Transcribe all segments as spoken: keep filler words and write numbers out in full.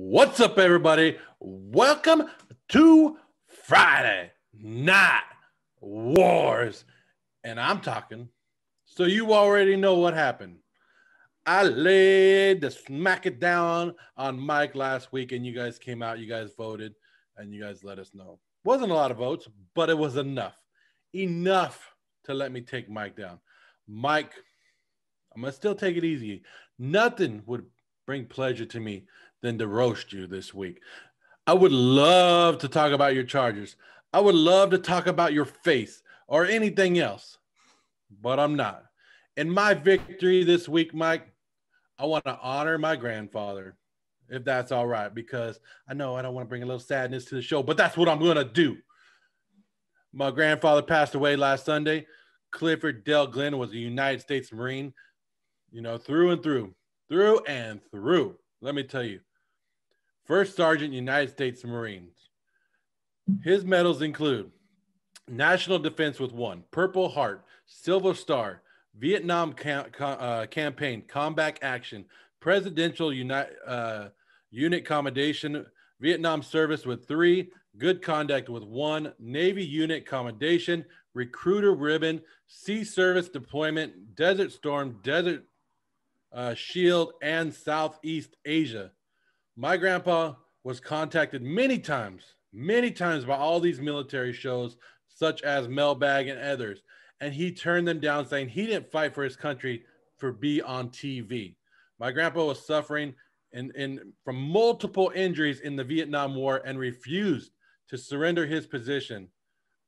What's up, everybody? Welcome to Friday Night Wars. And I'm talking, so you already know what happened. I laid the smack it down on Mike last week, and you guys came out, you guys voted, and you guys let us know. Wasn't a lot of votes, but it was enough. Enough to let me take Mike down. Mike, I'm going to still take it easy. Nothing would bring pleasure to me than to roast you this week. I would love to talk about your Chargers. I would love to talk about your face or anything else, but I'm not. In my victory this week, Mike, I want to honor my grandfather, if that's all right, because I know I don't want to bring a little sadness to the show, but that's what I'm going to do. My grandfather passed away last Sunday. Clifford Dale Glenn was a United States Marine, you know, through and through, through and through. Let me tell you, First Sergeant, United States Marines. His medals include National Defense with one, Purple Heart, Silver Star, Vietnam cam- uh, Campaign, Combat Action, Presidential Uni- uh, Unit Commendation, Vietnam Service with three, Good Conduct with one, Navy Unit Commendation, Recruiter Ribbon, Sea Service Deployment, Desert Storm, Desert uh, Shield, and Southeast Asia. My grandpa was contacted many times, many times by all these military shows, such as Mailbag and others, and he turned them down, saying he didn't fight for his country for be on T V. My grandpa was suffering in, in, from multiple injuries in the Vietnam War and refused to surrender his position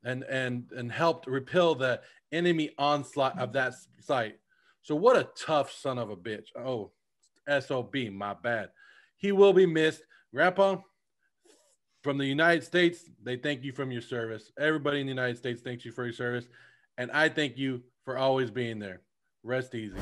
and, and, and helped repel the enemy onslaught of that site. So what a tough son of a bitch. Oh, S O B, my bad. He will be missed. Grandpa, from the United States, they thank you from your service. Everybody in the United States thanks you for your service. And I thank you for always being there. Rest easy.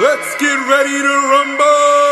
Let's get ready to rumble!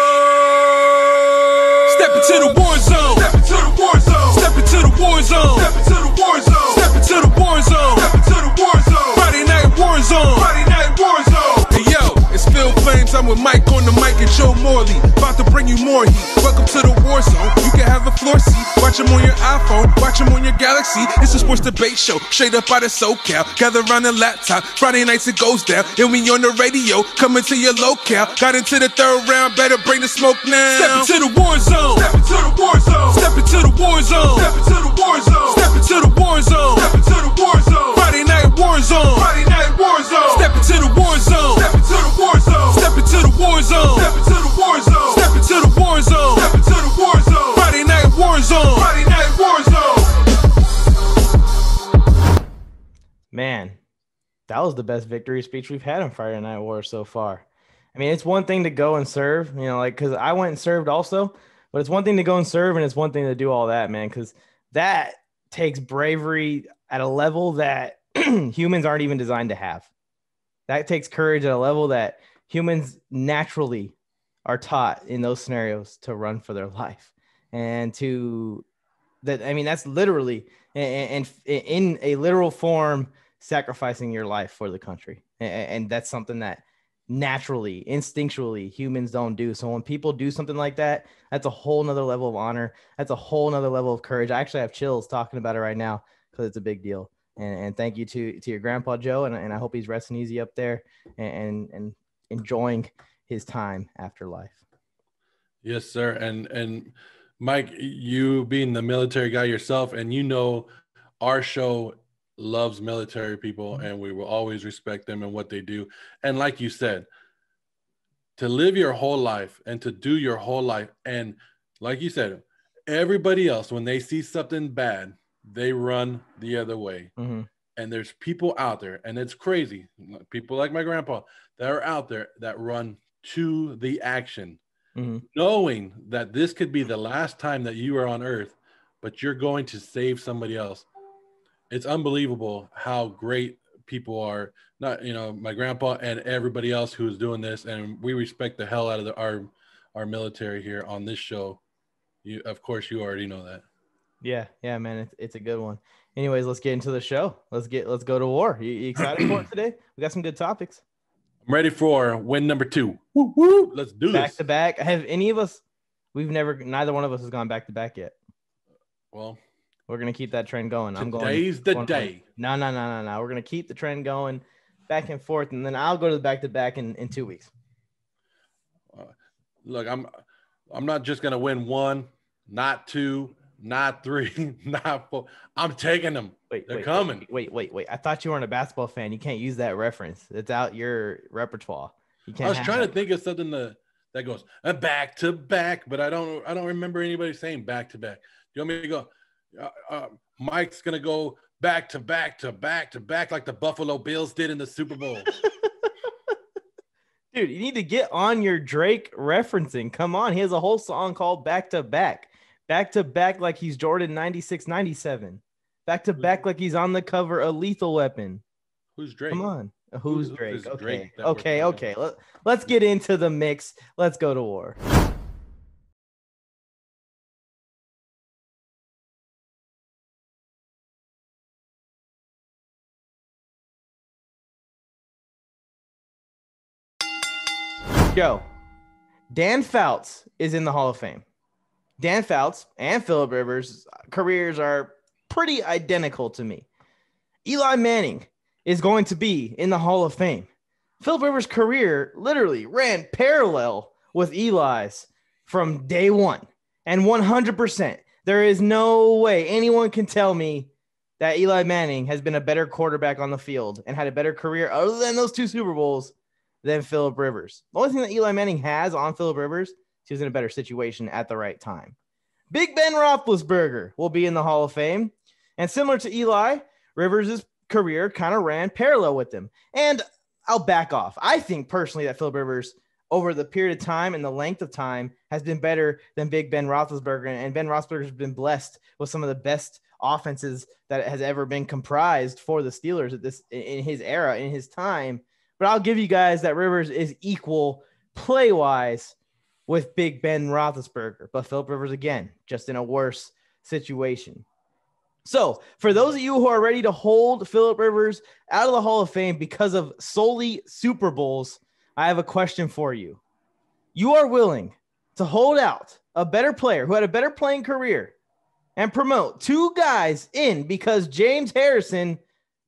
Step into the war zone! Step into the war zone! Step into the war zone! Step into the war zone! Step into the war zone! Step into the war zone! Friday night war zone! Friday night war zone! Hey yo, it's Phil Flames, I'm with Mike on the mic and Joe Morley. About to bring you more heat. Welcome to the war zone. You can have a floor seat. Watch him on your iPhone. Watch him on your Galaxy. It's a sports debate show. Straight up out of SoCal. Gather around the laptop. Friday nights it goes down. And we on the radio. Coming to your locale. Got into the third round. Better bring the smoke now. Step into the war zone. Step into the war zone. Step into the war zone. Step into the war zone. Step into the war zone. Step into the war zone. Friday night war zone. Friday night war zone. Step into the war zone. Step into the war zone. Step into the war zone. Step into the war zone. Step into the war zone. To the war zone. Friday night war zone. Friday night war zone. Man, that was the best victory speech we've had on Friday Night Wars so far. I mean, it's one thing to go and serve, you know, like, because I went and served also, but it's one thing to go and serve, and it's one thing to do all that, man, because that takes bravery at a level that humans aren't even designed to have. That takes courage at a level that humans naturally are taught in those scenarios to run for their life and to that. I mean, that's literally and in a literal form, sacrificing your life for the country. And that's something that naturally, instinctually humans don't do. So when people do something like that, that's a whole nother level of honor. That's a whole nother level of courage. I actually have chills talking about it right now because it's a big deal. And, and thank you to, to your grandpa, Joe. And, and I hope he's resting easy up there and, and enjoying his time after life. Yes, sir. And, and Mike, you being the military guy yourself, and you know, our show loves military people and we will always respect them and what they do. And like you said, to live your whole life and to do your whole life. And like you said, everybody else, when they see something bad, they run the other way. Mm-hmm. And there's people out there, and it's crazy. People like my grandpa that are out there that run to the action, mm-hmm. knowing that this could be the last time that you are on earth, but you're going to save somebody else. It's unbelievable how great people are. Not, you know, my grandpa and everybody else who is doing this, and we respect the hell out of the, our our military here on this show. You, of course, you already know that. Yeah, yeah, man, it's it's a good one. Anyways, let's get into the show. Let's get let's go to war. You, you excited for it today? We got some good topics. I'm ready for win number two. Woo, woo. Let's do back this. Back to back. Have any of us? We've never. Neither one of us has gone back to back yet. Well, we're gonna keep that trend going. I'm going. Today's the going day. No, no, no, no, no. We're gonna keep the trend going, back and forth, and then I'll go to the back to back in in two weeks. Uh, look, I'm I'm not just gonna win one, not two. Not three, not four. I'm taking them. Wait, They're wait, coming. Wait, wait, wait, wait. I thought you weren't a basketball fan. You can't use that reference. It's out your repertoire. You can't. I was trying it. to think of something that, that goes uh, back to back, but I don't I don't remember anybody saying back to back. Do you want me to go? Uh, uh, Mike's going to go back to back to back to back like the Buffalo Bills did in the Super Bowl. Dude, you need to get on your Drake referencing. Come on. He has a whole song called Back to Back. Back to back like he's Jordan ninety-six ninety-seven. Back to back like he's on the cover of Lethal Weapon. Who's Drake? Come on. Who's, Who's Drake? Okay, Drake okay. okay. Let, let's get into the mix. Let's go to war. Yo, Dan Fouts is in the Hall of Fame. Dan Fouts and Phillip Rivers' careers are pretty identical to me. Eli Manning is going to be in the Hall of Fame. Phillip Rivers' career literally ran parallel with Eli's from day one. And one hundred percent, there is no way anyone can tell me that Eli Manning has been a better quarterback on the field and had a better career other than those two Super Bowls than Phillip Rivers. The only thing that Eli Manning has on Phillip Rivers, he was in a better situation at the right time. Big Ben Roethlisberger will be in the Hall of Fame. And similar to Eli, Rivers' career kind of ran parallel with him. And I'll back off. I think personally that Phillip Rivers, over the period of time and the length of time, has been better than Big Ben Roethlisberger. And Ben Roethlisberger has been blessed with some of the best offenses that has ever been comprised for the Steelers at this in his era, in his time. But I'll give you guys that Rivers is equal play-wise with Big Ben Roethlisberger, but Phillip Rivers, again, just in a worse situation. So for those of you who are ready to hold Phillip Rivers out of the Hall of Fame because of solely Super Bowls, I have a question for you. You are willing to hold out a better player who had a better playing career and promote two guys in because James Harrison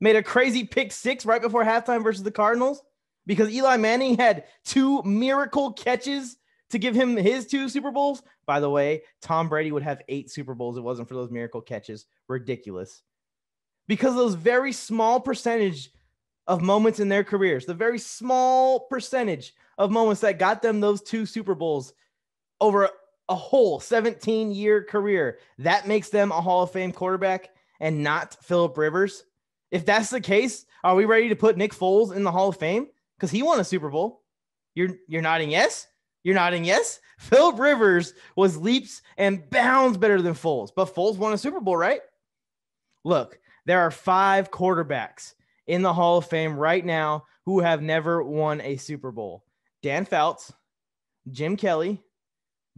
made a crazy pick six right before halftime versus the Cardinals, because Eli Manning had two miracle catches to give him his two Super Bowls? By the way, Tom Brady would have eight Super Bowls if it wasn't for those miracle catches. Ridiculous. Because of those very small percentage of moments in their careers, the very small percentage of moments that got them those two Super Bowls over a whole seventeen-year career, that makes them a Hall of Fame quarterback and not Phillip Rivers. If that's the case, are we ready to put Nick Foles in the Hall of Fame? Because he won a Super Bowl. You're, you're nodding yes? You're nodding yes? Phillip Rivers was leaps and bounds better than Foles, but Foles won a Super Bowl, right? Look, there are five quarterbacks in the Hall of Fame right now who have never won a Super Bowl. Dan Fouts, Jim Kelly,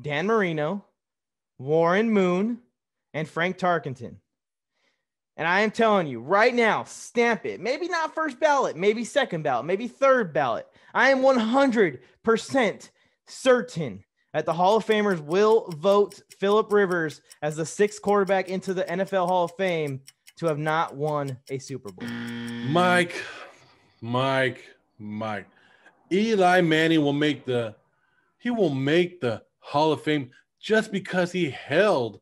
Dan Marino, Warren Moon, and Frank Tarkenton. And I am telling you right now, stamp it. Maybe not first ballot, maybe second ballot, maybe third ballot. I am one hundred percent certain that the Hall of Famers will vote Phillip Rivers as the sixth quarterback into the N F L Hall of Fame to have not won a Super Bowl. Mike, Mike, Mike. Eli Manning will make the he will make the Hall of Fame just because he held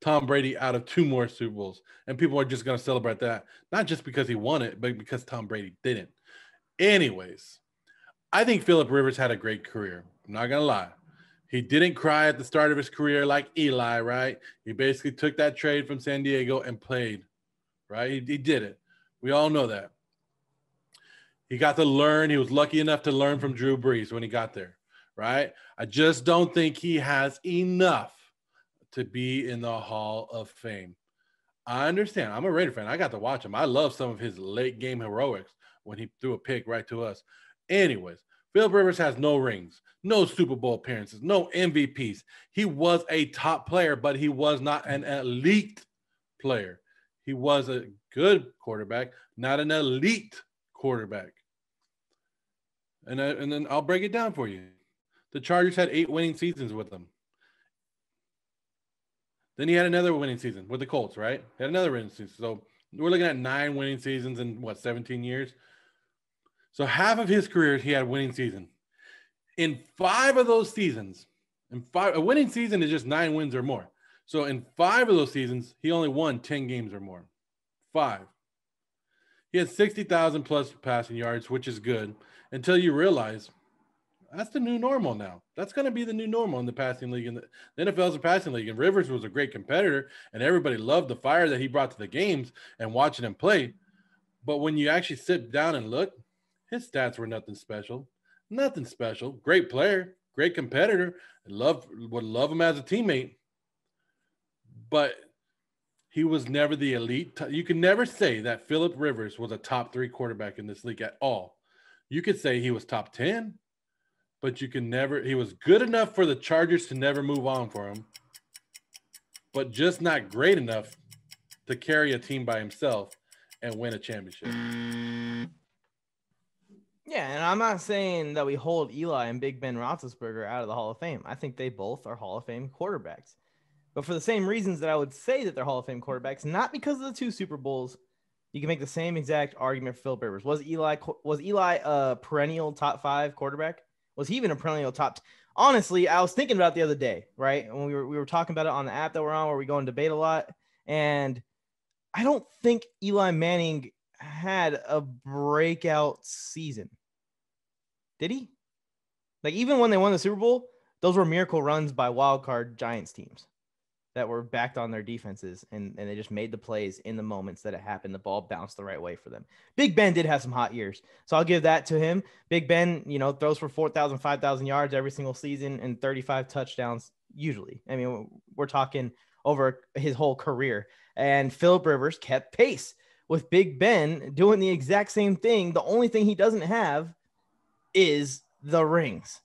Tom Brady out of two more Super Bowls, and people are just going to celebrate that, not just because he won it, but because Tom Brady didn't. Anyways, I think Phillip Rivers had a great career. I'm not going to lie. He didn't cry at the start of his career like Eli, right? He basically took that trade from San Diego and played, right? He, he did it. We all know that. He got to learn. He was lucky enough to learn from Drew Brees when he got there, right? I just don't think he has enough to be in the Hall of Fame. I understand. I'm a Raider fan. I got to watch him. I love some of his late game heroics when he threw a pick right to us. Anyways, Phillip Rivers has no rings, no Super Bowl appearances, no M V Ps. He was a top player, but he was not an elite player. He was a good quarterback, not an elite quarterback. And, I, and then I'll break it down for you. The Chargers had eight winning seasons with him. Then he had another winning season with the Colts, right? Had another winning season. So we're looking at nine winning seasons in, what, seventeen years? So half of his career, he had a winning season. In five of those seasons, and five, a winning season is just nine wins or more. So in five of those seasons, he only won ten games or more. Five. He had sixty thousand plus passing yards, which is good, until you realize that's the new normal now. That's going to be the new normal in the passing league. And the N F L is a passing league, and Rivers was a great competitor, and everybody loved the fire that he brought to the games and watching him play. But when you actually sit down and look, his stats were nothing special. Nothing special. Great player, great competitor. Love, would love him as a teammate. But he was never the elite. You can never say that Phillip Rivers was a top three quarterback in this league at all. You could say he was top ten, but you can never – he was good enough for the Chargers to never move on for him, but just not great enough to carry a team by himself and win a championship. Yeah, and I'm not saying that we hold Eli and Big Ben Roethlisberger out of the Hall of Fame. I think they both are Hall of Fame quarterbacks. But for the same reasons that I would say that they're Hall of Fame quarterbacks, not because of the two Super Bowls, you can make the same exact argument for Phillip Rivers. Was Eli was Eli a perennial top five quarterback? Was he even a perennial top? T- Honestly, I was thinking about it the other day, right? When we were we were talking about it on the app that we're on, where we go and debate a lot, and I don't think Eli Manning had a breakout season. Did he? Like, even when they won the Super Bowl, those were miracle runs by wild card Giants teams that were backed on their defenses, and, and they just made the plays in the moments that it happened. The ball bounced the right way for them. Big Ben did have some hot years, so I'll give that to him. Big Ben, you know, throws for four thousand, five thousand yards every single season and thirty-five touchdowns usually. I mean, we're talking over his whole career. And Phillip Rivers kept pace with Big Ben doing the exact same thing. The only thing he doesn't have is the rings.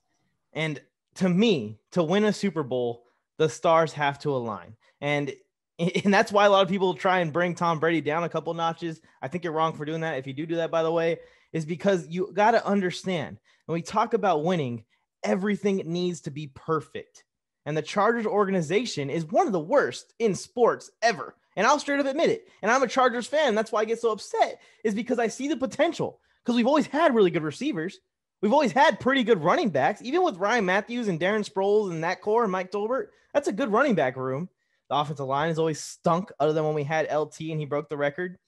And to me, to win a Super Bowl, the stars have to align. And, and that's why a lot of people try and bring Tom Brady down a couple notches. I think you're wrong for doing that. If you do do that, by the way, is because you got to understand when we talk about winning, everything needs to be perfect. And the Chargers organization is one of the worst in sports ever. And I'll straight up admit it. And I'm a Chargers fan. That's why I get so upset, is because I see the potential, because we've always had really good receivers. We've always had pretty good running backs, even with Ryan Matthews and Darren Sproles and that core and Mike Tolbert. That's a good running back room. The offensive line has always stunk, other than when we had L T and he broke the record.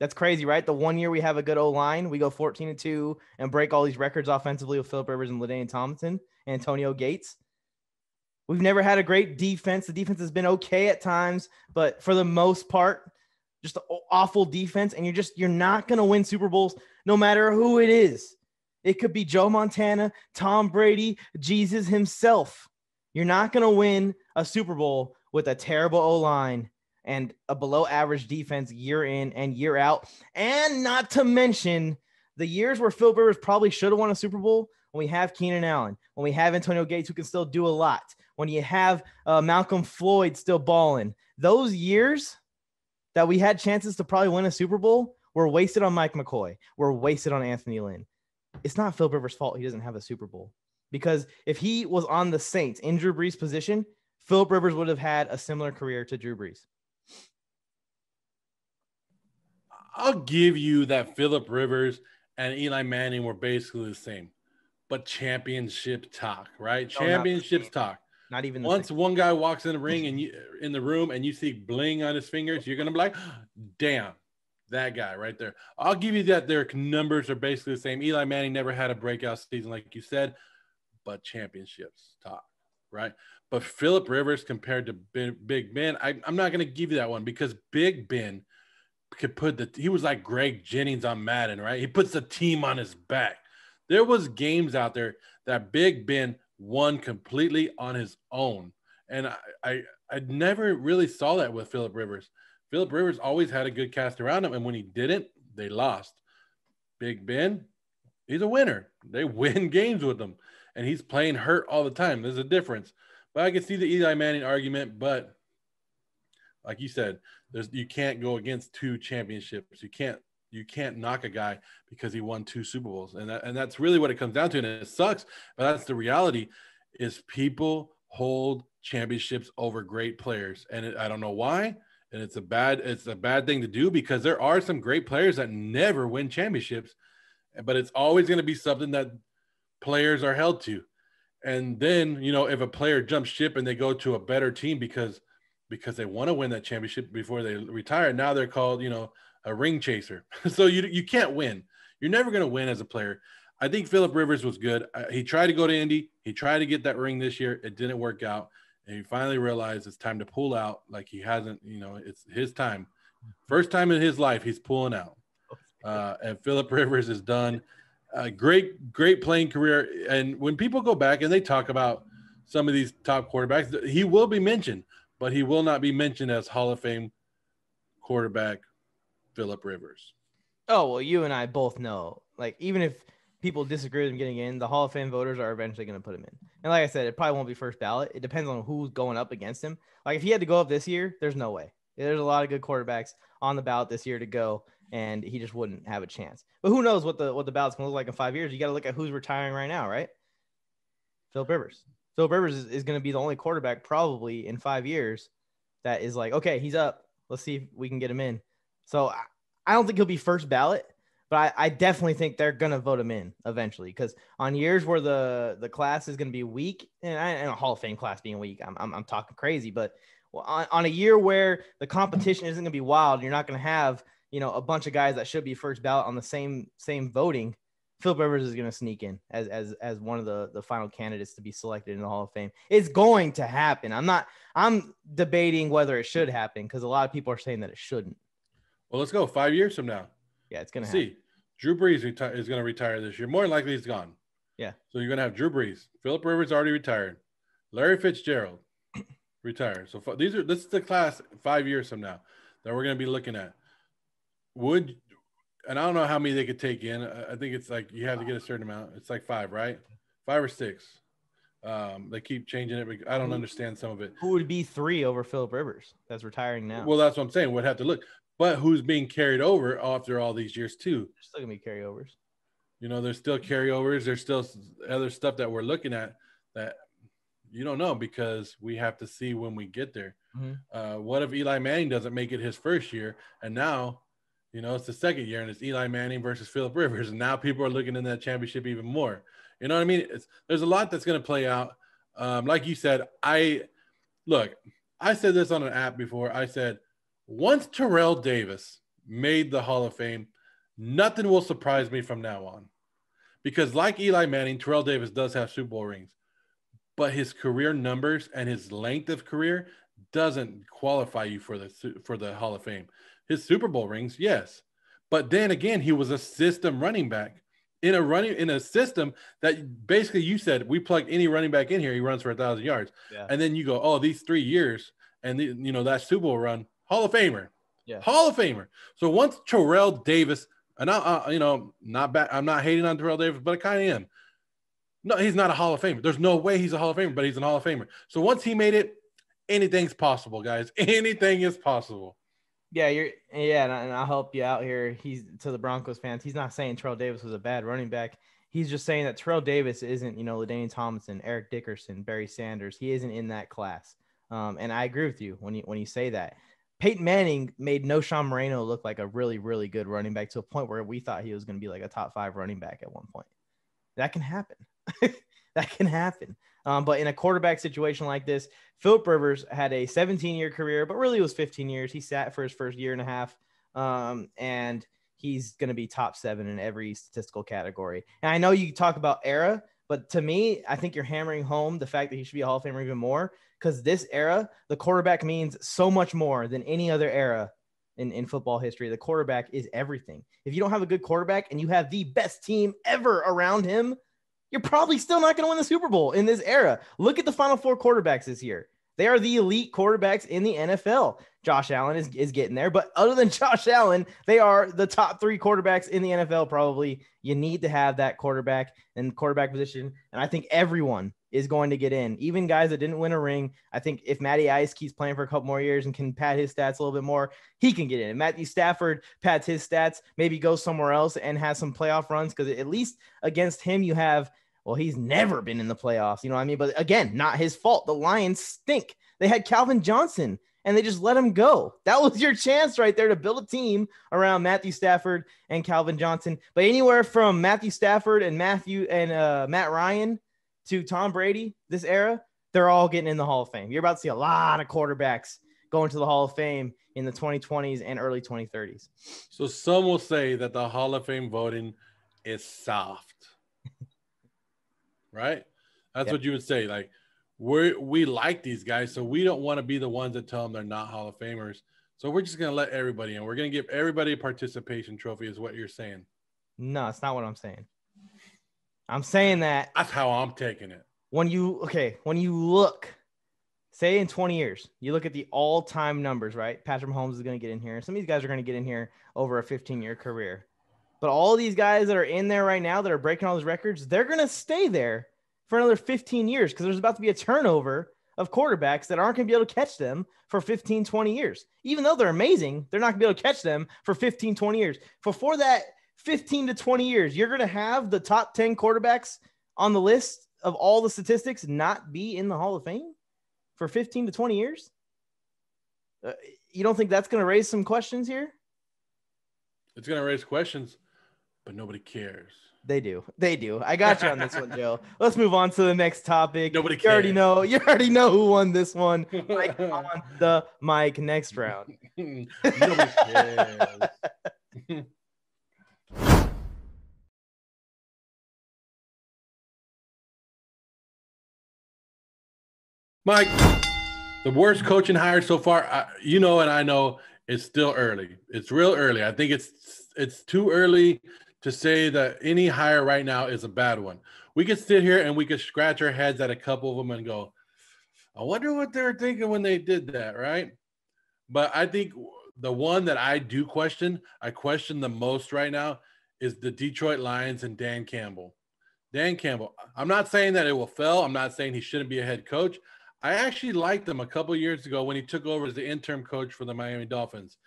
That's crazy, right? The one year we have a good O-line, we go fourteen and two and break all these records offensively with Phillip Rivers and LaDainian Tomlinson and Antonio Gates. We've never had a great defense. The defense has been okay at times, but for the most part, just an awful defense. And you're just, you're not going to win Super Bowls no matter who it is. It could be Joe Montana, Tom Brady, Jesus himself. You're not going to win a Super Bowl with a terrible O-line and a below-average defense year in and year out. And not to mention the years where Phillip Rivers probably should have won a Super Bowl, when we have Keenan Allen, when we have Antonio Gates, who can still do a lot, when you have uh, Malcolm Floyd still balling. Those years that we had chances to probably win a Super Bowl were wasted on Mike McCoy. Were wasted on Anthony Lynn. It's not Phillip Rivers' fault he doesn't have a Super Bowl, because if he was on the Saints in Drew Brees' position, Phillip Rivers would have had a similar career to Drew Brees. I'll give you that Phillip Rivers and Eli Manning were basically the same, but championship talk, right? No, Championships talk. Not even the once same. One guy walks in the ring and you, in the room and you see bling on his fingers, you're gonna be like, damn. That guy right there. I'll give you that their numbers are basically the same. Eli Manning never had a breakout season, like you said, but championships top, right? But Phillip Rivers compared to Big Ben, I, I'm not going to give you that one, because Big Ben could put the – he was like Greg Jennings on Madden, right? He puts the team on his back. There was games out there that Big Ben won completely on his own, and I, I, I never really saw that with Phillip Rivers. Phillip Rivers always had a good cast around him, and when he didn't, they lost. Big Ben, he's a winner. They win games with him, and he's playing hurt all the time. There's a difference. But I can see the Eli Manning argument, but like you said, there's you can't go against two championships. You can't you can't knock a guy because he won two Super Bowls. And that, and that's really what it comes down to. And it sucks, but that's the reality, is people hold championships over great players. And it, I don't know why. And it's a bad it's a bad thing to do, because there are some great players that never win championships, but it's always going to be something that players are held to. And then, you know, if a player jumps ship and they go to a better team because because they want to win that championship before they retire, now they're called, you know, a ring chaser. So you you can't win. You're never going to win as a player. I think Phillip Rivers was good. He tried to go to Indy. He tried to get that ring this year. It didn't work out. And he finally realized it's time to pull out. Like, he hasn't, you know, it's his time. First time in his life, he's pulling out. Uh, and Phillip Rivers is done. A great, great playing career. And when people go back and they talk about some of these top quarterbacks, he will be mentioned, but he will not be mentioned as Hall of Fame quarterback Phillip Rivers. Oh, well, you and I both know, like, even if people disagree with him getting in, the Hall of Fame voters are eventually going to put him in. And like I said, it probably won't be first ballot. It depends on who's going up against him. Like, if he had to go up this year, there's no way. There's a lot of good quarterbacks on the ballot this year to go, and he just wouldn't have a chance. But who knows what the what the ballot's going to look like in five years. You got to look at who's retiring right now, right? Phillip Rivers. Phillip Rivers is, is going to be the only quarterback probably in five years that is like, okay, he's up. Let's see if we can get him in. So I, I don't think he'll be first ballot, but I, I definitely think they're going to vote him in eventually, because on years where the, the class is going to be weak, and, I, and a Hall of Fame class being weak, I'm, I'm, I'm talking crazy, but on, on a year where the competition isn't going to be wild, you're not going to have – you know, a bunch of guys that should be first ballot on the same same voting, Phillip Rivers is going to sneak in as as as one of the, the final candidates to be selected in the Hall of Fame. It's going to happen. I'm not I'm debating whether it should happen, because a lot of people are saying that it shouldn't. Well, let's go five years from now. Yeah, it's going to happen. See, Drew Brees reti- is going to retire this year. More than likely, he's gone. Yeah. So you're going to have Drew Brees. Phillip Rivers already retired. Larry Fitzgerald retired. So these are this is the class five years from now that we're going to be looking at. Would and I don't know how many they could take in. I think it's like you have to get a certain amount. It's like five, right? Five or six. Um, they keep changing it. I don't understand some of it. Who would be three over Phillip Rivers that's retiring now? Well, that's what I'm saying. We'd have to look. But who's being carried over after all these years too? There's still gonna be carryovers. You know, there's still carryovers. There's still other stuff that we're looking at that you don't know, because we have to see when we get there. Mm-hmm. Uh, what if Eli Manning doesn't make it his first year, and now? You know, it's the second year, and it's Eli Manning versus Phillip Rivers, and now people are looking in that championship even more. You know what I mean? It's, there's a lot that's going to play out. Um, like you said, I look, I said this on an app before. I said, once Terrell Davis made the Hall of Fame, nothing will surprise me from now on. Because like Eli Manning, Terrell Davis does have Super Bowl rings, but his career numbers and his length of career doesn't qualify you for the for the Hall of Fame. His Super Bowl rings, yes. But then again, he was a system running back in a running in a system that basically you said, we plug any running back in here, he runs for a thousand yards. Yeah. And then you go, oh, these three years and the, you know, that Super Bowl run, Hall of Famer, yeah. Hall of Famer. So once Terrell Davis, and I, I you know, not bad, I'm not hating on Terrell Davis, but I kind of am. No, he's not a Hall of Famer. There's no way he's a Hall of Famer, but he's a Hall of Famer. So once he made it, anything's possible, guys. Anything is possible. Yeah, you're yeah, and, I, and I'll help you out here. He's to the Broncos fans. He's not saying Terrell Davis was a bad running back. He's just saying that Terrell Davis isn't, you know, LaDainian Tomlinson, Eric Dickerson, Barry Sanders. He isn't in that class. Um, and I agree with you when you when you say that. Peyton Manning made No. Sean Moreno look like a really, really good running back to a point where we thought he was going to be like a top five running back at one point. That can happen. That can happen. Um, but in a quarterback situation like this, Phillip Rivers had a seventeen-year career, but really it was fifteen years. He sat for his first year and a half, um, and he's going to be top seven in every statistical category. And I know you talk about era, but to me, I think you're hammering home the fact that he should be a Hall of Famer even more, because this era, the quarterback means so much more than any other era in, in football history. The quarterback is everything. If you don't have a good quarterback and you have the best team ever around him, you're probably still not going to win the Super Bowl in this era. Look at the Final Four quarterbacks this year. They are the elite quarterbacks in the N F L. Josh Allen is, is getting there, but other than Josh Allen, they are the top three quarterbacks in the N F L probably. You need to have that quarterback and quarterback position, and I think everyone is going to get in. Even guys that didn't win a ring, I think if Matty Ice keeps playing for a couple more years and can pad his stats a little bit more, he can get in. And Matthew Stafford pads his stats, maybe goes somewhere else and has some playoff runs, because at least against him you have, well, he's never been in the playoffs. You know what I mean? But again, not his fault. The Lions stink. They had Calvin Johnson and they just let him go. That was your chance right there to build a team around Matthew Stafford and Calvin Johnson. But anywhere from Matthew Stafford and Matthew and uh, Matt Ryan to Tom Brady, this era, they're all getting in the Hall of Fame. You're about to see a lot of quarterbacks going to the Hall of Fame in the twenty twenties and early twenty thirties. So some will say that the Hall of Fame voting is soft, right? That's yep. what you would say. Like, we we like these guys, so we don't want to be the ones that tell them they're not Hall of Famers. So we're just going to let everybody in. We're going to give everybody a participation trophy is what you're saying. No, it's not what I'm saying. I'm saying that. That's how I'm taking it. When you, okay, when you look, say in twenty years, you look at the all-time numbers, right? Patrick Mahomes is going to get in here. Some of these guys are going to get in here over a fifteen-year career. But all these guys that are in there right now that are breaking all those records, they're going to stay there for another fifteen years because there's about to be a turnover of quarterbacks that aren't going to be able to catch them for fifteen, twenty years. Even though they're amazing, they're not going to be able to catch them for fifteen, twenty years. Before that fifteen to twenty years, you're going to have the top ten quarterbacks on the list of all the statistics not be in the Hall of Fame for fifteen to twenty years. Uh, you don't think that's going to raise some questions here? It's going to raise questions, but nobody cares. They do. They do. I got you on this one, Joe. Let's move on to the next topic. Nobody cares. You already know. You already know who won this one. Mike on the mic next round. Nobody cares. Mike, the worst coaching hire so far, I, you know, and I know it's still early. It's real early. I think it's it's too early to say that any hire right now is a bad one. We could sit here and we could scratch our heads at a couple of them and go, I wonder what they were thinking when they did that, right? But I think the one that I do question, I question the most right now, is the Detroit Lions and Dan Campbell. Dan Campbell, I'm not saying that it will fail. I'm not saying he shouldn't be a head coach. I actually liked him a couple of years ago when he took over as the interim coach for the Miami Dolphins.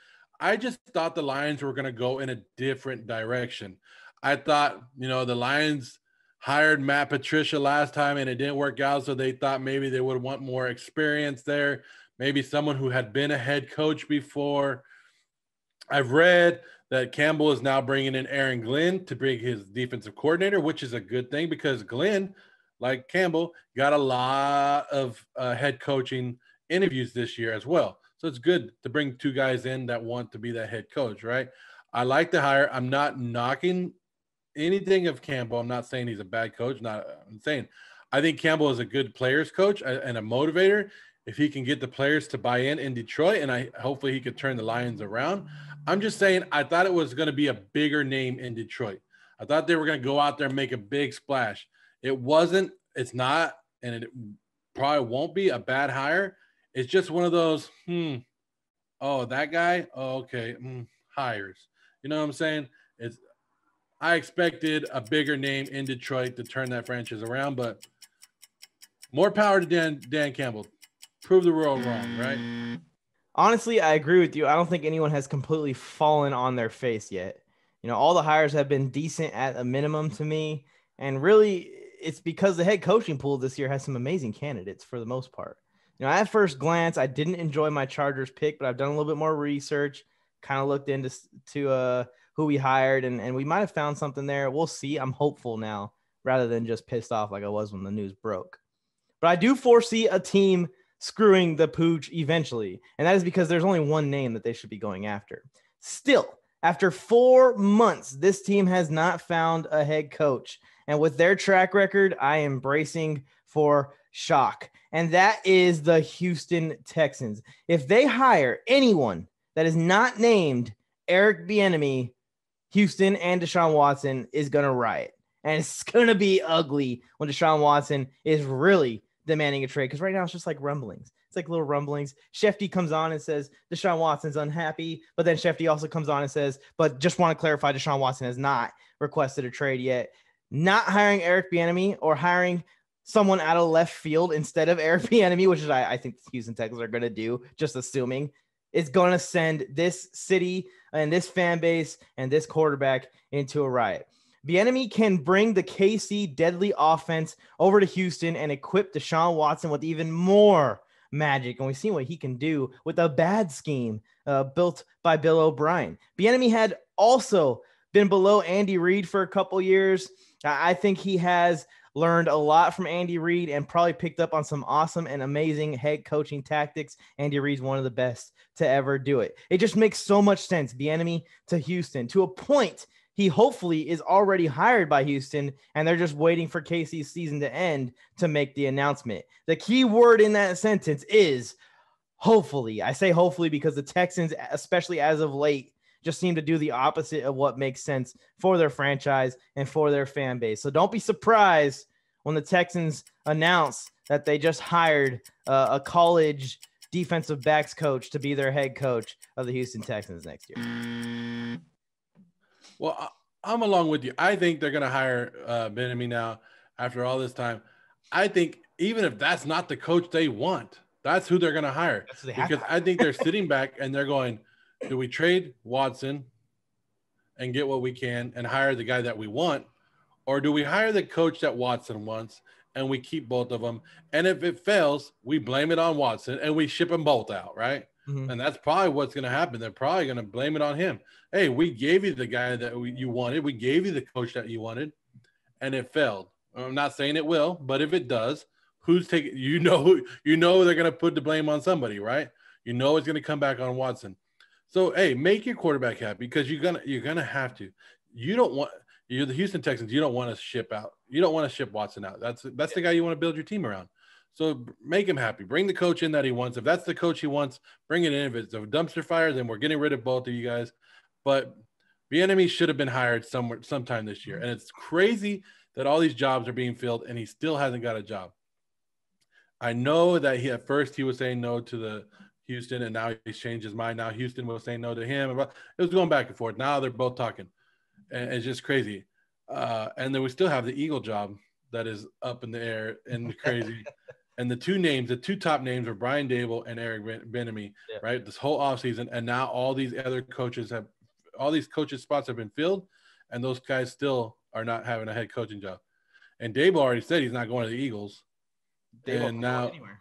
I just thought the Lions were going to go in a different direction. I thought, you know, the Lions hired Matt Patricia last time and it didn't work out, so they thought maybe they would want more experience there, maybe someone who had been a head coach before. I've read that Campbell is now bringing in Aaron Glenn to bring his defensive coordinator, which is a good thing because Glenn – like Campbell, got a lot of uh, head coaching interviews this year as well. So it's good to bring two guys in that want to be that head coach, right? I like the hire. I'm not knocking anything of Campbell. I'm not saying he's a bad coach. Not, I'm saying I think Campbell is a good players coach and a motivator. If he can get the players to buy in in Detroit, and I hopefully he could turn the Lions around. I'm just saying I thought it was going to be a bigger name in Detroit. I thought they were going to go out there and make a big splash. It wasn't, it's not, and it probably won't be a bad hire. It's just one of those, hmm, oh, that guy, oh, okay, mm, hires. You know what I'm saying? It's, I expected a bigger name in Detroit to turn that franchise around, but more power to Dan, Dan Campbell. Prove the world wrong, right? Honestly, I agree with you. I don't think anyone has completely fallen on their face yet. You know, all the hires have been decent at a minimum to me, and really, it's because the head coaching pool this year has some amazing candidates for the most part. You know, at first glance, I didn't enjoy my Chargers pick, but I've done a little bit more research, kind of looked into to uh, who we hired, and, and we might have found something there. We'll see. I'm hopeful now rather than just pissed off like I was when the news broke. But I do foresee a team screwing the pooch eventually, and that is because there's only one name that they should be going after. Still, after four months, this team has not found a head coach. And with their track record, I am bracing for shock. And that is the Houston Texans. If they hire anyone that is not named Eric Bieniemy, Houston and Deshaun Watson is going to riot. And it's going to be ugly when Deshaun Watson is really demanding a trade. Because right now it's just like rumblings. It's like little rumblings. Shefty comes on and says, Deshaun Watson's unhappy. But then Shefty also comes on and says, but just want to clarify, Deshaun Watson has not requested a trade yet. Not hiring Eric Bieniemy or hiring someone out of left field instead of Eric Bieniemy, which is I, I think the Houston Texans are going to do, just assuming, is going to send this city and this fan base and this quarterback into a riot. Bieniemy can bring the K C deadly offense over to Houston and equip Deshaun Watson with even more magic. And we've seen what he can do with a bad scheme uh, built by Bill O'Brien. Bieniemy had also been below Andy Reid for a couple years. I think he has learned a lot from Andy Reid and probably picked up on some awesome and amazing head coaching tactics. Andy Reid's one of the best to ever do it. It just makes so much sense. Bieniemy to Houston, to a point he hopefully is already hired by Houston, and they're just waiting for K C's season to end to make the announcement. The key word in that sentence is hopefully. I say hopefully because the Texans, especially as of late, just seem to do the opposite of what makes sense for their franchise and for their fan base. So don't be surprised when the Texans announce that they just hired uh, a college defensive backs coach to be their head coach of the Houston Texans next year. Well, I'm along with you. I think they're going to hire uh, Bieniemy now after all this time. I think even if that's not the coach they want, that's who they're going to hire. Because I think they're sitting back and they're going, do we trade Watson and get what we can and hire the guy that we want? Or do we hire the coach that Watson wants and we keep both of them? And if it fails, we blame it on Watson and we ship them both out, right? Mm-hmm. And that's probably what's going to happen. They're probably going to blame it on him. Hey, we gave you the guy that we, you wanted. We gave you the coach that you wanted, and it failed. I'm not saying it will, but if it does, who's taking – you know, you know they're going to put the blame on somebody, right? You know it's going to come back on Watson. So, hey, make your quarterback happy because you're gonna you're gonna have to. You don't want you're the Houston Texans. You don't want to ship out. You don't want to ship Watson out. That's that's yeah. the guy you want to build your team around. So make him happy. Bring the coach in that he wants. If that's the coach he wants, bring it in. If it's a dumpster fire, then we're getting rid of both of you guys. But Bieniemy should have been hired somewhere sometime this year. And it's crazy that all these jobs are being filled and he still hasn't got a job. I know that he at first he was saying no to the Houston, and now he's changed his mind. Now Houston will say no to him. It was going back and forth. Now they're both talking. And it's just crazy. Uh, and then we still have the Eagle job that is up in the air and crazy. And the two names, the two top names are Brian Daboll and Eric Bieniemy, yeah. right? This whole offseason. And now all these other coaches have – all these coaches' spots have been filled, and those guys still are not having a head coaching job. And Daboll already said he's not going to the Eagles. Daboll and now anywhere.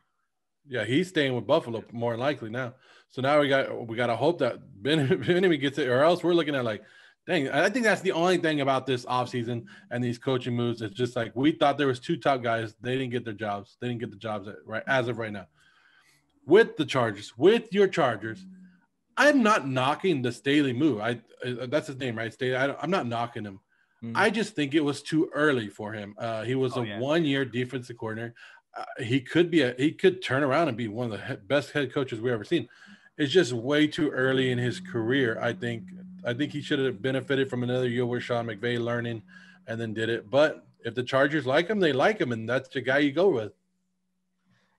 Yeah, he's staying with Buffalo more than likely now. So now we got we got to hope that Bieniemy gets it, or else we're looking at like, dang, I think that's the only thing about this offseason and these coaching moves. It's just like we thought there was two top guys. They didn't get their jobs. They didn't get the jobs at, right as of right now. With the Chargers, with your Chargers, I'm not knocking the Staley move. I That's his name, right? Staley. I, I'm not knocking him. Mm-hmm. I just think it was too early for him. Uh, he was oh, a yeah. one-year defensive coordinator. Uh, he could be a he could turn around and be one of the he- best head coaches we've ever seen. It's just way too early in his career. I think I think he should have benefited from another year with Sean McVay learning and then did it. But if the Chargers like him, they like him, and that's the guy you go with.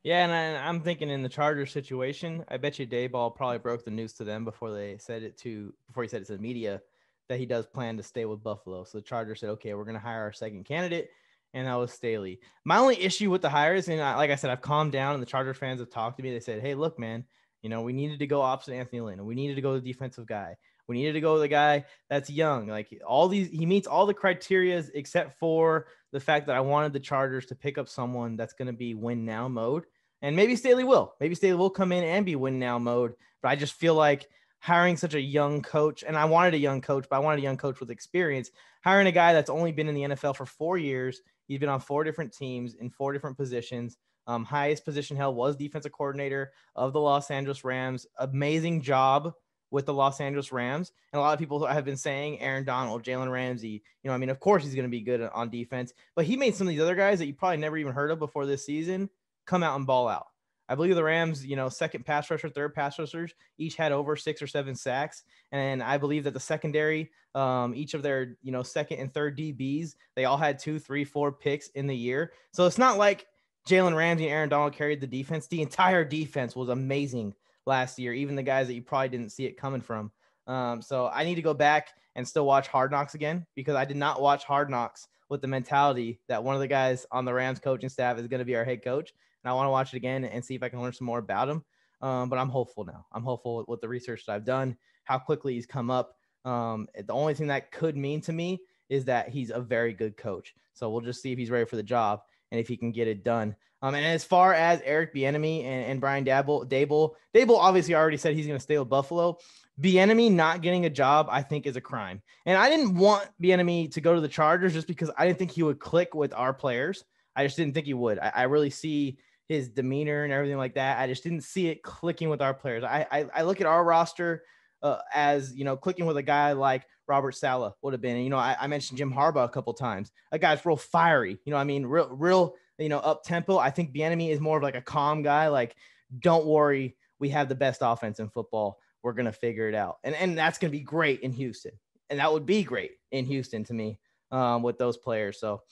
Yeah, and, I, and I'm thinking in the Chargers situation, I bet you Daboll probably broke the news to them before they said it to before he said it to the media that he does plan to stay with Buffalo. So the Chargers said, okay, we're going to hire our second candidate. And that was Staley. My only issue with the hires, and I, like I said, I've calmed down, and the Charger fans have talked to me. They said, hey, look, man, you know, we needed to go opposite Anthony Lynn. We needed to go to the defensive guy. We needed to go to the guy that's young. Like all these, he meets all the criterias except for the fact that I wanted the Chargers to pick up someone that's going to be win now mode. And maybe Staley will. Maybe Staley will come in and be win now mode. But I just feel like hiring such a young coach, and I wanted a young coach, but I wanted a young coach with experience. Hiring a guy that's only been in the N F L for four years. He's been on four different teams in four different positions. Um, highest position held was defensive coordinator of the Los Angeles Rams. Amazing job with the Los Angeles Rams. And a lot of people have been saying Aaron Donald, Jalen Ramsey. You know, I mean, of course he's going to be good on defense. But he made some of these other guys that you probably never even heard of before this season come out and ball out. I believe the Rams, you know, second pass rusher, third pass rushers, each had over six or seven sacks. And I believe that the secondary, um, each of their, you know, second and third D Bs, they all had two, three, four picks in the year. So it's not like Jalen Ramsey and Aaron Donald carried the defense. The entire defense was amazing last year, even the guys that you probably didn't see it coming from. Um, so I need to go back and still watch Hard Knocks again, because I did not watch Hard Knocks with the mentality that one of the guys on the Rams coaching staff is going to be our head coach. And I want to watch it again and see if I can learn some more about him. Um, but I'm hopeful now. I'm hopeful with, with the research that I've done, how quickly he's come up. Um, the only thing that could mean to me is that he's a very good coach. So we'll just see if he's ready for the job and if he can get it done. Um, and as far as Eric Bieniemy and, and Brian Daboll, Daboll, Daboll obviously already said he's going to stay with Buffalo. Bieniemy not getting a job, I think, is a crime. And I didn't want Bieniemy to go to the Chargers just because I didn't think he would click with our players. I just didn't think he would. I, I really see his demeanor and everything like that. I just didn't see it clicking with our players. I I, I look at our roster uh, as, you know, clicking with a guy like Robert Saleh would have been. And, you know, I, I mentioned Jim Harbaugh a couple times. A guy's real fiery. You know, I mean, real, real, you know, up-tempo. I think Bieniemy is more of like a calm guy. Like, don't worry, we have the best offense in football. We're going to figure it out. And and that's going to be great in Houston. And that would be great in Houston to me um, with those players. So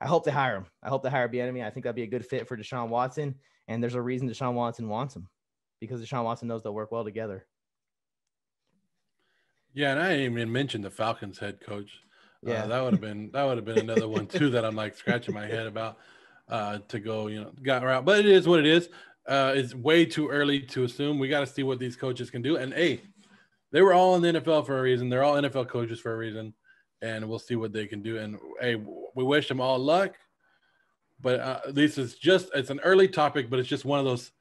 I hope they hire him. I hope they hire Bieniemy. I think that'd be a good fit for Deshaun Watson. And there's a reason Deshaun Watson wants him, because Deshaun Watson knows they'll work well together. Yeah, and I didn't even mention the Falcons head coach. Yeah, uh, that would have been that would have been another one too that I'm like scratching my head about uh, to go. You know, got around, but it is what it is. Uh, it's way too early to assume. We got to see what these coaches can do. And hey, they were all in the N F L for a reason. They're all N F L coaches for a reason. And we'll see what they can do. And hey, we wish them all luck. But uh, at least it's just, it's an early topic, but it's just one of those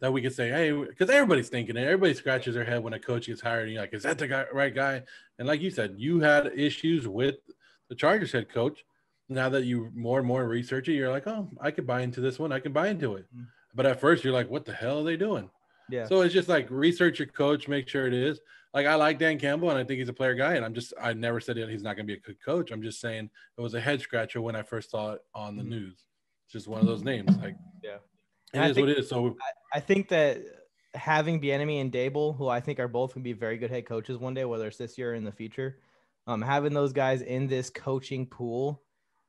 that we could say, hey, because everybody's thinking it. Everybody scratches their head when a coach gets hired. And you're like, is that the guy, right guy? And like you said, you had issues with the Chargers head coach. Now that you more and more research it, you're like, oh, I could buy into this one. I can buy into it. Mm-hmm. But at first you're like, what the hell are they doing? Yeah. So it's just like research your coach, make sure it is. Like, I like Dan Campbell and I think he's a player guy. And I'm just, I never said he's not going to be a good coach. I'm just saying it was a head scratcher when I first saw it on the news. It's just one of those names. Like, yeah, and it is think, what it is. So I, I think that having Bieniemy and Daboll, who I think are both going to be very good head coaches one day, whether it's this year or in the future, um, having those guys in this coaching pool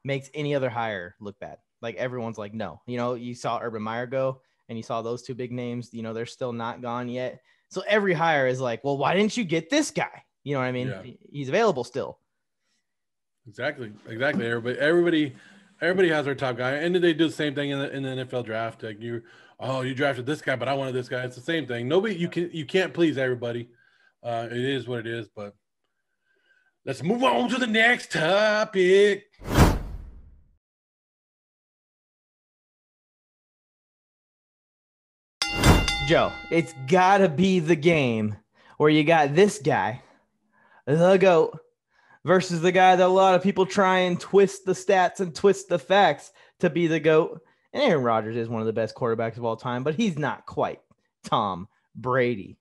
makes any other hire look bad. Like, everyone's like, no, you know, you saw Urban Meyer go and you saw those two big names, you know, they're still not gone yet. So every hire is like, well, why didn't you get this guy? You know what I mean? Yeah. He's available still. Exactly. Exactly. Everybody, everybody, everybody has their top guy. And they do the same thing in the, in the N F L draft. Like, you, oh, you drafted this guy, but I wanted this guy. It's the same thing. Nobody, you can, you can't please everybody. Uh, it is what it is, but let's move on to the next topic. Joe, it's gotta be the game where you got this guy, the GOAT, versus the guy that a lot of people try and twist the stats and twist the facts to be the GOAT. And Aaron Rodgers is one of the best quarterbacks of all time, but he's not quite Tom Brady.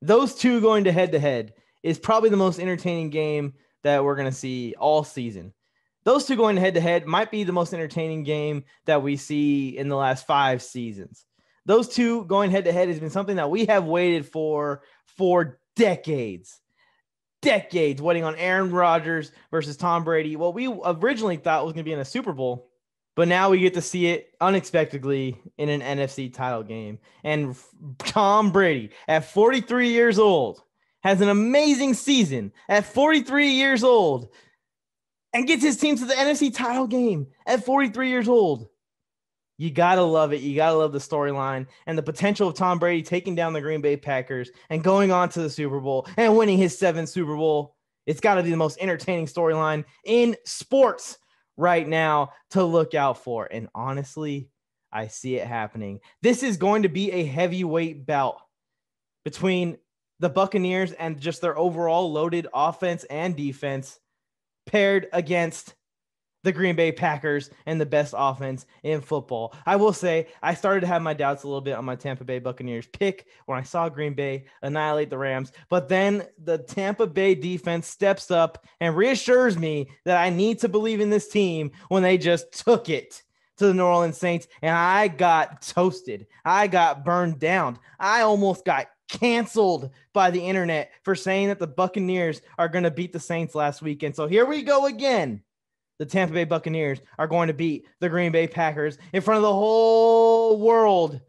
Those two going to head to head is probably the most entertaining game that we're going to see all season. Those two going head to head might be the most entertaining game that we see in the last five seasons. Those two going head-to-head has been something that we have waited for for decades. Decades waiting on Aaron Rodgers versus Tom Brady. What we originally thought was going to be in a Super Bowl, but now we get to see it unexpectedly in an N F C title game. And Tom Brady, at forty-three years old, has an amazing season at forty-three years old and gets his team to the N F C title game at forty-three years old. You got to love it. You got to love the storyline and the potential of Tom Brady taking down the Green Bay Packers and going on to the Super Bowl and winning his seventh Super Bowl. It's got to be the most entertaining storyline in sports right now to look out for. And honestly, I see it happening. This is going to be a heavyweight bout between the Buccaneers and just their overall loaded offense and defense paired against the Green Bay Packers and the best offense in football. I will say I started to have my doubts a little bit on my Tampa Bay Buccaneers pick when I saw Green Bay annihilate the Rams, but then the Tampa Bay defense steps up and reassures me that I need to believe in this team when they just took it to the New Orleans Saints, and I got toasted. I got burned down. I almost got canceled by the internet for saying that the Buccaneers are going to beat the Saints last weekend. So here we go again. The Tampa Bay Buccaneers are going to beat the Green Bay Packers in front of the whole world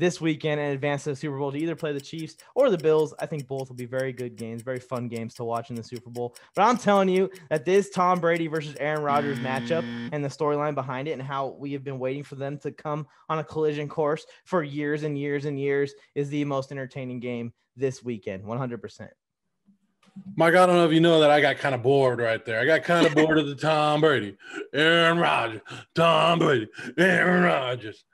this weekend and advance to the Super Bowl to either play the Chiefs or the Bills. I think both will be very good games, very fun games to watch in the Super Bowl. But I'm telling you that this Tom Brady versus Aaron Rodgers mm. matchup and the storyline behind it and how we have been waiting for them to come on a collision course for years and years and years is the most entertaining game this weekend, one hundred percent. Mike, I don't know if you know that I got kind of bored right there. I got kind of bored of the Tom Brady, Aaron Rodgers, Tom Brady, Aaron Rodgers.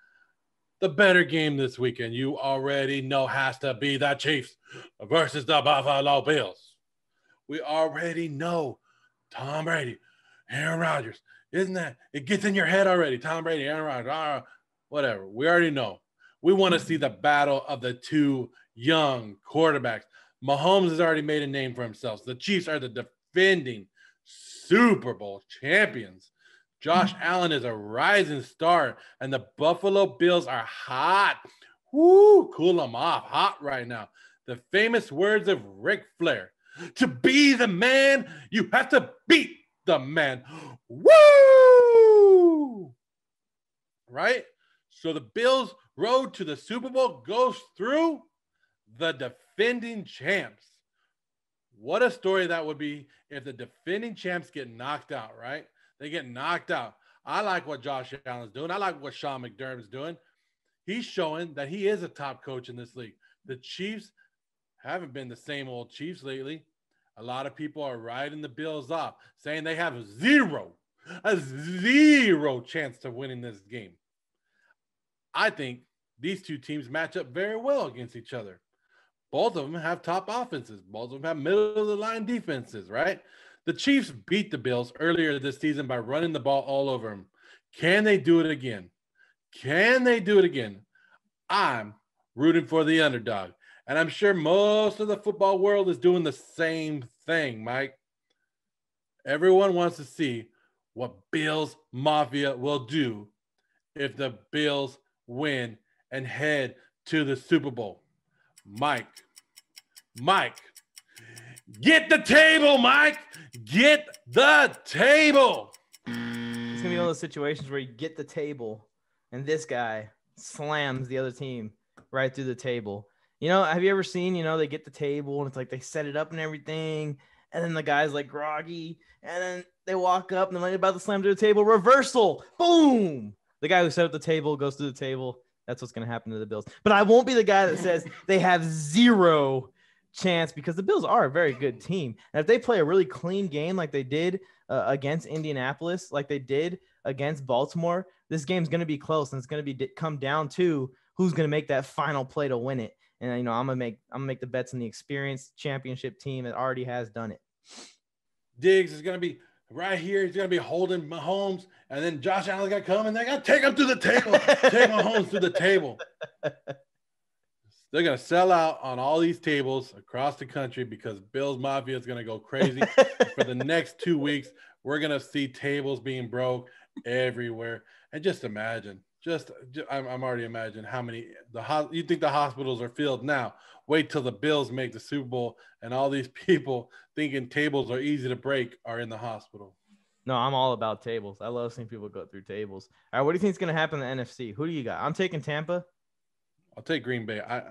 The better game this weekend, you already know, has to be the Chiefs versus the Buffalo Bills. We already know Tom Brady, Aaron Rodgers. Isn't that – it gets in your head already. Tom Brady, Aaron Rodgers, ah, whatever. We already know. We want to see the battle of the two young quarterbacks. Mahomes has already made a name for himself. The Chiefs are the defending Super Bowl champions. Josh Allen is a rising star, and the Buffalo Bills are hot. Woo, cool them off. Hot right now. The famous words of Ric Flair. To be the man, you have to beat the man. Woo! Right? So the Bills' road to the Super Bowl goes through the defending champs. What a story that would be if the defending champs get knocked out, right? They get knocked out. I like what Josh Allen's doing. I like what Sean McDermott's doing. He's showing that he is a top coach in this league. The Chiefs haven't been the same old Chiefs lately. A lot of people are riding the Bills off, saying they have a zero, a zero chance of winning this game. I think these two teams match up very well against each other. Both of them have top offenses. Both of them have middle-of-the-line defenses, right? The Chiefs beat the Bills earlier this season by running the ball all over them. Can they do it again? Can they do it again? I'm rooting for the underdog, and I'm sure most of the football world is doing the same thing, Mike. Everyone wants to see what Bills Mafia will do if the Bills win and head to the Super Bowl. Mike, Mike. Get the table, Mike. Get the table. It's going to be one of those situations where you get the table, and this guy slams the other team right through the table. You know, have you ever seen, you know, they get the table, and it's like they set it up and everything, and then the guy's like groggy, and then they walk up, and they're about to slam through the table. Reversal. Boom. The guy who set up the table goes through the table. That's what's going to happen to the Bills. But I won't be the guy that says they have zero chance, because the Bills are a very good team, and if they play a really clean game like they did uh, against Indianapolis, like they did against Baltimore, this game's going to be close, and it's going to be come down to who's going to make that final play to win it. And you know, I'm gonna make I'm gonna make the bets on the experienced championship team that already has done it. Diggs is going to be right here. He's going to be holding Mahomes, and then Josh Allen's going to come, and they got to take him to the table. Take Mahomes to the table. They're going to sell out on all these tables across the country because Bills Mafia is going to go crazy. For the next two weeks, we're going to see tables being broke everywhere. And just imagine, just, just I'm, I'm already imagining how many the ho- you think the hospitals are filled now. Wait till the Bills make the Super Bowl and all these people thinking tables are easy to break are in the hospital. No, I'm all about tables. I love seeing people go through tables. All right, what do you think is going to happen in the N F C? Who do you got? I'm taking Tampa. I'll take Green Bay. I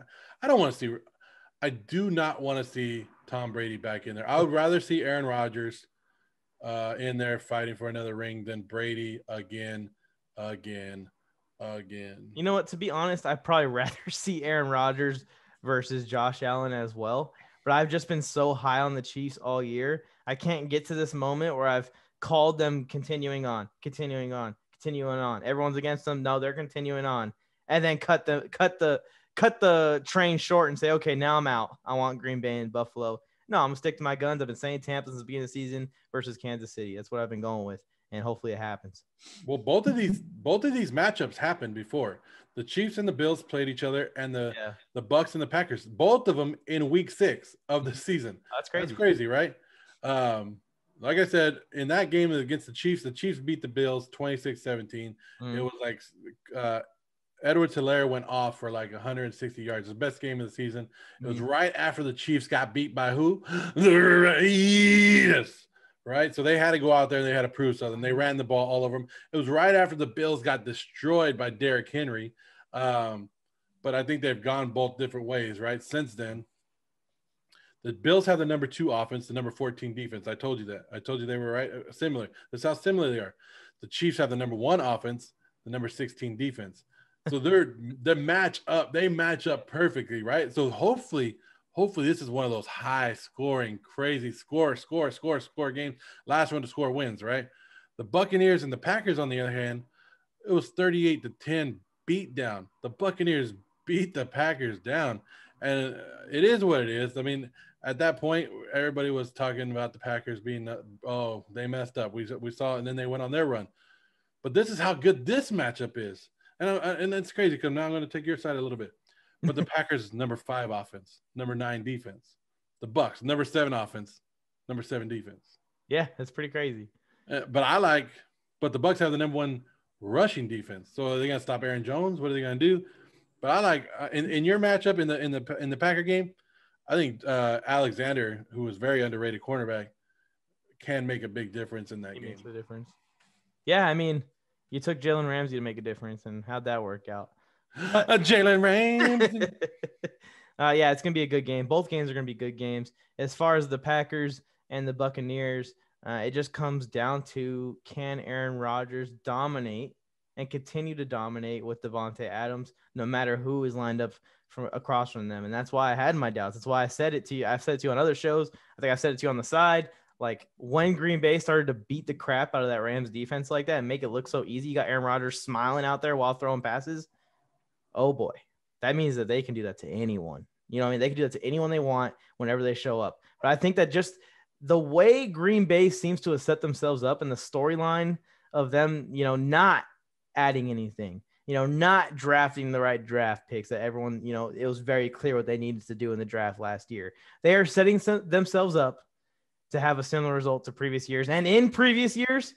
I don't want to see – I do not want to see Tom Brady back in there. I would rather see Aaron Rodgers uh, in there fighting for another ring than Brady again, again, again. You know what? To be honest, I'd probably rather see Aaron Rodgers versus Josh Allen as well. But I've just been so high on the Chiefs all year. I can't get to this moment where I've called them continuing on, continuing on, continuing on. Everyone's against them. No, they're continuing on. And then cut the cut the cut the train short and say, okay, now I'm out. I want Green Bay and Buffalo. No, I'm gonna stick to my guns. I've been saying Tampa since the beginning of the season versus Kansas City. That's what I've been going with, and hopefully it happens. Well, both of these both of these matchups happened before. The Chiefs and the Bills played each other, and the yeah. the Bucks and the Packers, both of them in week six of the season. That's crazy. That's crazy, right? Um, Like I said, in that game against the Chiefs, the Chiefs beat the Bills twenty-six seventeen. Mm. It was like uh, Edwards-Helaire went off for like one hundred sixty yards. It was the best game of the season. It was right after the Chiefs got beat by who? The Raiders, right? So they had to go out there and they had to prove something. They ran the ball all over them. It was right after the Bills got destroyed by Derrick Henry. Um, but I think they've gone both different ways, right? Since then, the Bills have the number two offense, the number fourteen defense. I told you that. I told you they were right. Similar. That's how similar they are. The Chiefs have the number one offense, the number sixteen defense. So they're they match up. They match up perfectly, right? So hopefully, hopefully this is one of those high scoring, crazy score, score, score, score games. Last one to score wins, right? The Buccaneers and the Packers, on the other hand, it was thirty-eight to ten beat down. The Buccaneers beat the Packers down, and it is what it is. I mean, at that point, everybody was talking about the Packers being, oh, they messed up. We we saw it, and then they went on their run. But this is how good this matchup is. And, I, and it's crazy because now I'm going to take your side a little bit. But the Packers, number five offense, number nine defense. The Bucs, number seven offense, number seven defense. Yeah, that's pretty crazy. Uh, but I like – but the Bucs have the number one rushing defense. So are they going to stop Aaron Jones? What are they going to do? But I like uh, – in, in your matchup in the in the, in the Packer game, I think uh, Alexander, who is very underrated cornerback, can make a big difference in that he game. Makes a difference. Yeah, I mean – you took Jalen Ramsey to make a difference, and how'd that work out? Jalen Ramsey. uh, yeah, it's going to be a good game. Both games are going to be good games. As far as the Packers and the Buccaneers, uh, it just comes down to, can Aaron Rodgers dominate and continue to dominate with Devontae Adams, no matter who is lined up from across from them? And that's why I had my doubts. That's why I said it to you. I've said it to you on other shows. I think I've said it to you on the side. Like, when Green Bay started to beat the crap out of that Rams defense like that and make it look so easy, you got Aaron Rodgers smiling out there while throwing passes. Oh boy, that means that they can do that to anyone. You know what I mean? They can do that to anyone they want whenever they show up. But I think that just the way Green Bay seems to have set themselves up and the storyline of them, you know, not adding anything, you know, not drafting the right draft picks that everyone, you know, it was very clear what they needed to do in the draft last year. They are setting some, themselves up to have a similar result to previous years. And in previous years,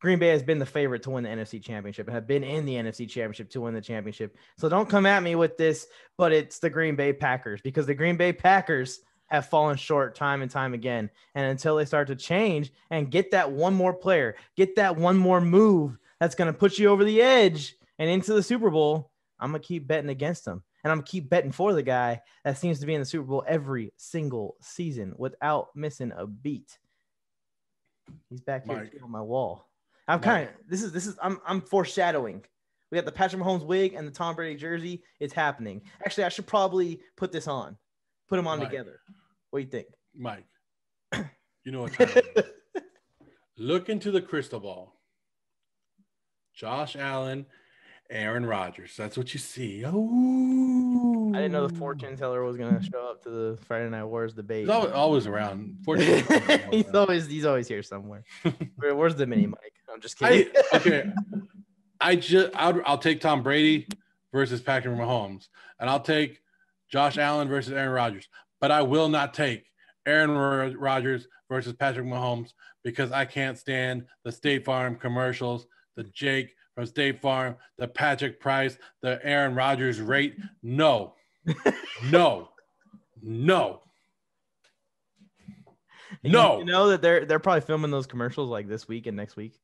Green Bay has been the favorite to win the N F C Championship and have been in the N F C Championship to win the championship. So don't come at me with this, but it's the Green Bay Packers, because the Green Bay Packers have fallen short time and time again. And until they start to change and get that one more player, get that one more move that's going to put you over the edge and into the Super Bowl, I'm going to keep betting against them. And I'm keep betting for the guy that seems to be in the Super Bowl every single season without missing a beat. He's back here on my wall. I'm kind of this is this is I'm I'm foreshadowing. We got the Patrick Mahomes wig and the Tom Brady jersey. It's happening. Actually, I should probably put this on. Put them on Mike. Together. What do you think? Mike, you know what time it is. Look into the crystal ball. Josh Allen, Aaron Rodgers. That's what you see. Oh, I didn't know the fortune teller was gonna show up to the Friday Night Wars debate. He's always, always around. Fortune always he's around. always he's always here somewhere. Where's the mini mic? I'm just kidding. I, okay, I just I'll, I'll take Tom Brady versus Patrick Mahomes, and I'll take Josh Allen versus Aaron Rodgers, but I will not take Aaron Rodgers versus Patrick Mahomes because I can't stand the State Farm commercials. The Jake from State Farm, the Patrick Price, the Aaron Rodgers rate. No, no, no, no. You know that they're they're probably filming those commercials like this week and next week.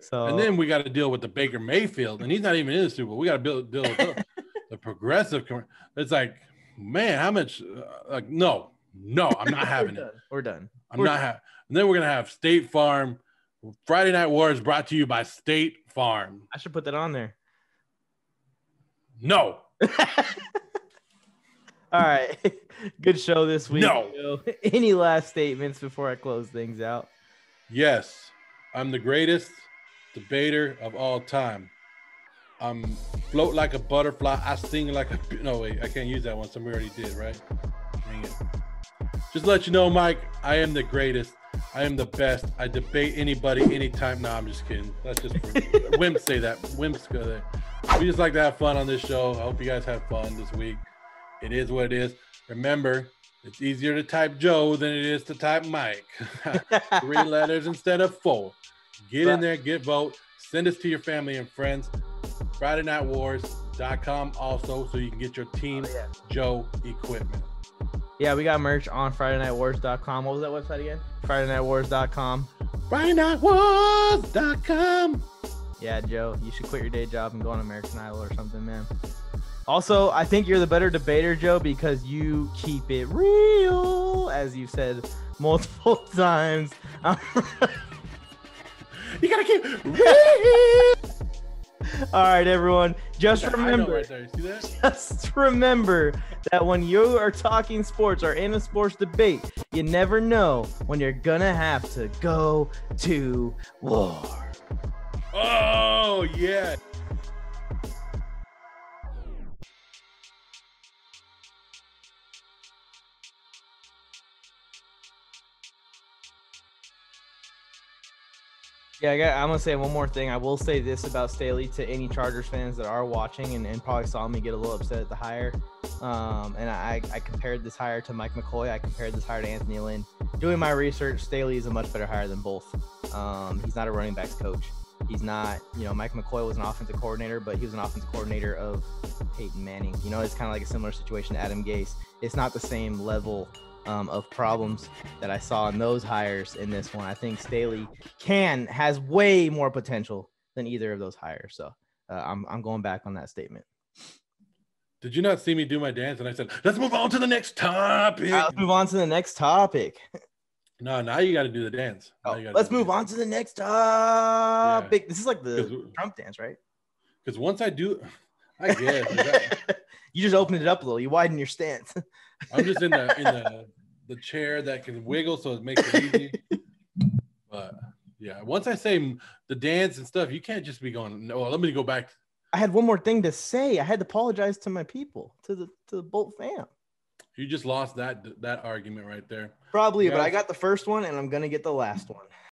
So and then we got to deal with the Baker Mayfield, and he's not even in the Super Bowl. We got to deal with the, the progressive. Com- it's like, man, how much? Uh, like, no, no, I'm not having We're it. Done. We're done. I'm We're not having. Then we're gonna have State Farm. Friday Night Wars brought to you by State Farm. I should put that on there. No. All right. Good show this week. No. Any last statements before I close things out? Yes. I'm the greatest debater of all time. I'm float like a butterfly. I sing like a... No, wait. I can't use that one. Somebody already did, right? Dang it. Just to let you know, Mike, I am the greatest. I am the best. I debate anybody, anytime. No, I'm just kidding. That's just wimps say that. Wimps go there. We just like to have fun on this show. I hope you guys have fun this week. It is what it is. Remember, it's easier to type Joe than it is to type Mike. Three letters instead of four. Get in there, get vote. Send us to your family and friends. Friday Night Wars dot com also, so you can get your Team oh, yeah. Joe equipment. Yeah, we got merch on Friday Night Wars dot com. What was that website again? Friday Night Wars dot com. Friday Night Wars dot com. Yeah, Joe, you should quit your day job and go on American Idol or something, man. Also, I think you're the better debater, Joe, because you keep it real, as you've said multiple times. You gotta keep it real. All right, everyone. Just remember, right there. See that? Just remember that when you are talking sports or in a sports debate, you never know when you're gonna have to go to war. Oh yeah. Yeah, I got, I'm going to say one more thing. I will say this about Staley to any Chargers fans that are watching and, and probably saw me get a little upset at the hire. Um, and I, I compared this hire to Mike McCoy. I compared this hire to Anthony Lynn. Doing my research, Staley is a much better hire than both. Um, he's not a running backs coach. He's not, you know, Mike McCoy was an offensive coordinator, but he was an offensive coordinator of Peyton Manning. You know, it's kind of like a similar situation to Adam Gase. It's not the same level Um, of problems that I saw in those hires in this one. I think Staley can, has way more potential than either of those hires. So uh, I'm, I'm going back on that statement. Did you not see me do my dance? And I said, let's move on to the next topic. Right, let's move on to the next topic. No, now you got to do the dance. Oh, let's move dance. on to the next topic. Yeah. This is like the Trump dance, right? Because once I do, I guess. Got... You just opened it up a little. You widen your stance. I'm just in the, in the, the chair that can wiggle, so it makes it easy. But yeah, once I say the dance and stuff, you can't just be going, no, let me go back. I had one more thing to say. I had to apologize to my people, to the to the Bolt fam. You just lost that that argument right there. Probably, but I got the first one and I'm gonna get the last one.